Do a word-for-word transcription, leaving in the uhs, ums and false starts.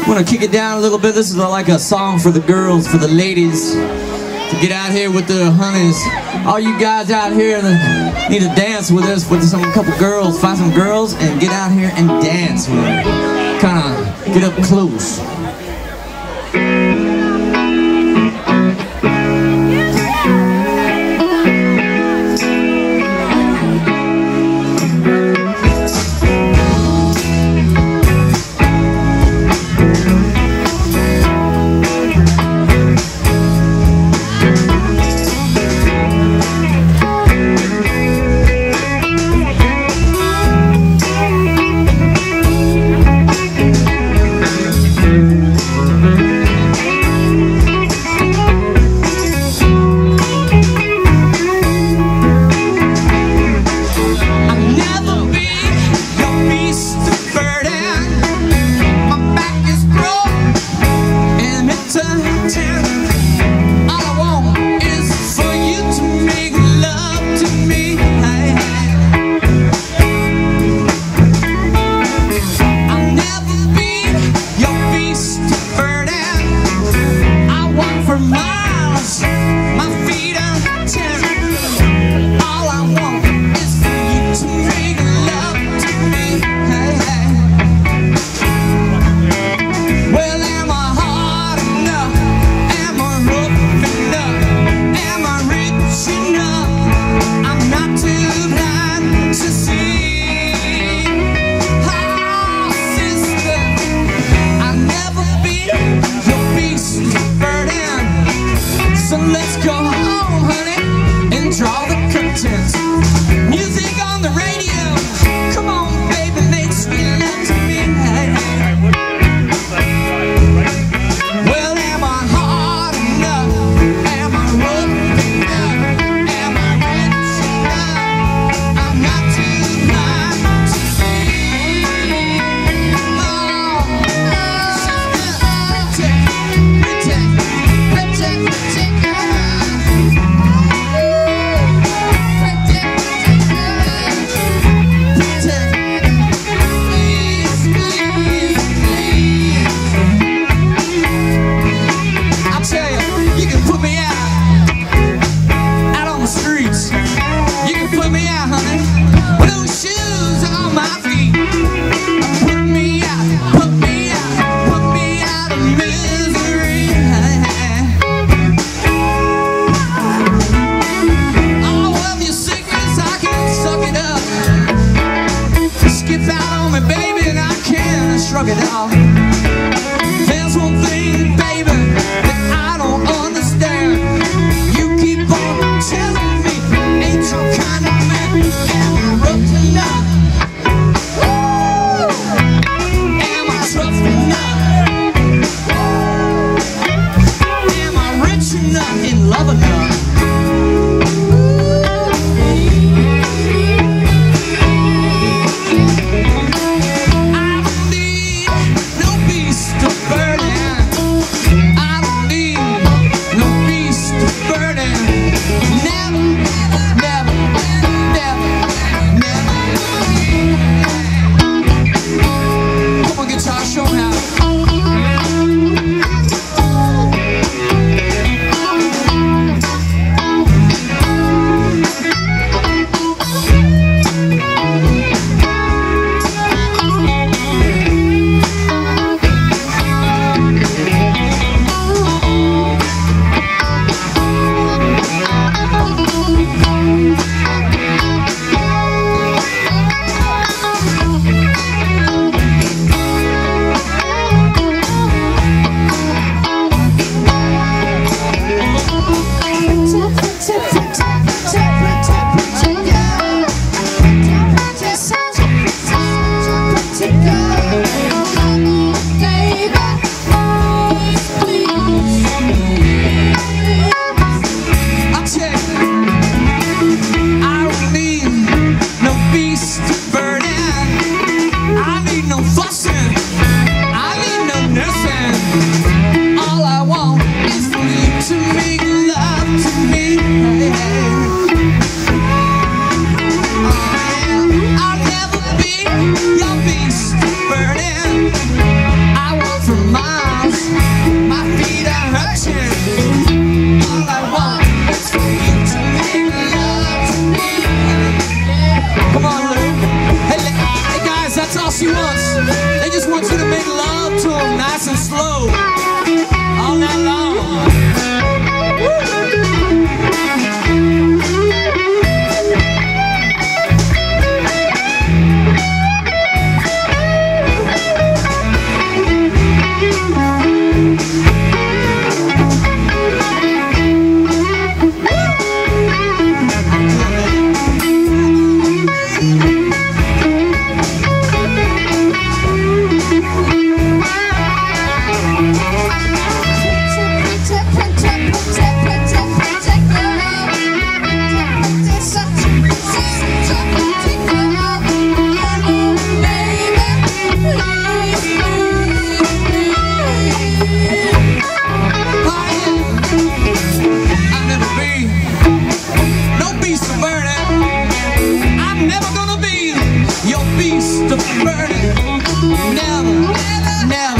I'm gonna kick it down a little bit. This is like a song for the girls, for the ladies, to get out here with the honeys. All you guys out here that need to dance with us, with some couple girls, find some girls and get out here and dance with them. Kinda get up close. No beat. never gonna be your beast of burden. Never, never, never.